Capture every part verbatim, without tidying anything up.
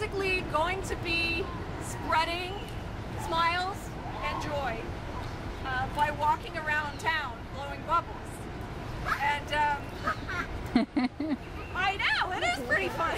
basically going to be spreading smiles and joy uh, by walking around town blowing bubbles. And um, I know, it is pretty fun.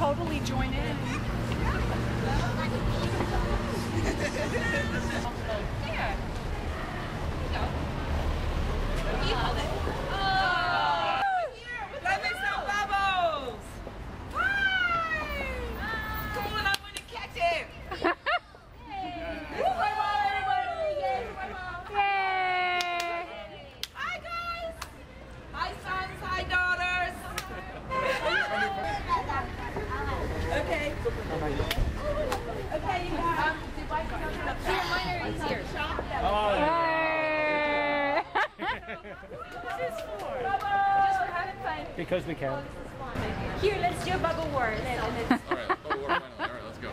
Totally join in. Yeah. Because we can. Here, let's do a bubble war. All right, bubble war final. All right, let's go.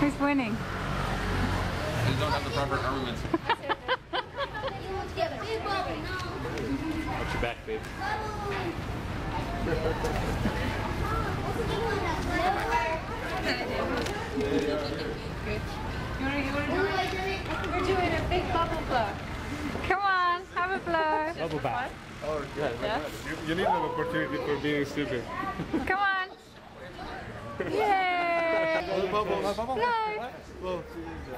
Who's winning? You don't have the proper armaments. Watch your back, babe. We're doing a big bubble blow. Come on, have a blow. Bubble bath. Oh, yeah, yeah. You, you need an opportunity for being stupid. Come on. Yay! Oh, bubble. Blow.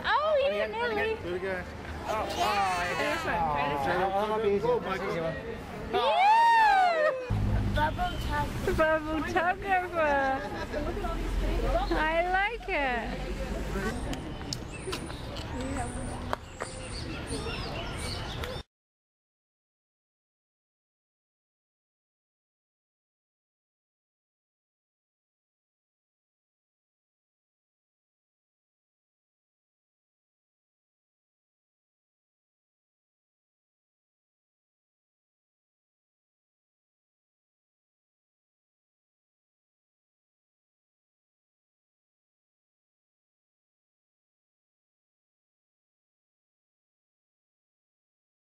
Oh, you didn't really. Do it again. Oh, yeah. This one. Try this one. Bubble tug. Bubble tug over. I like it.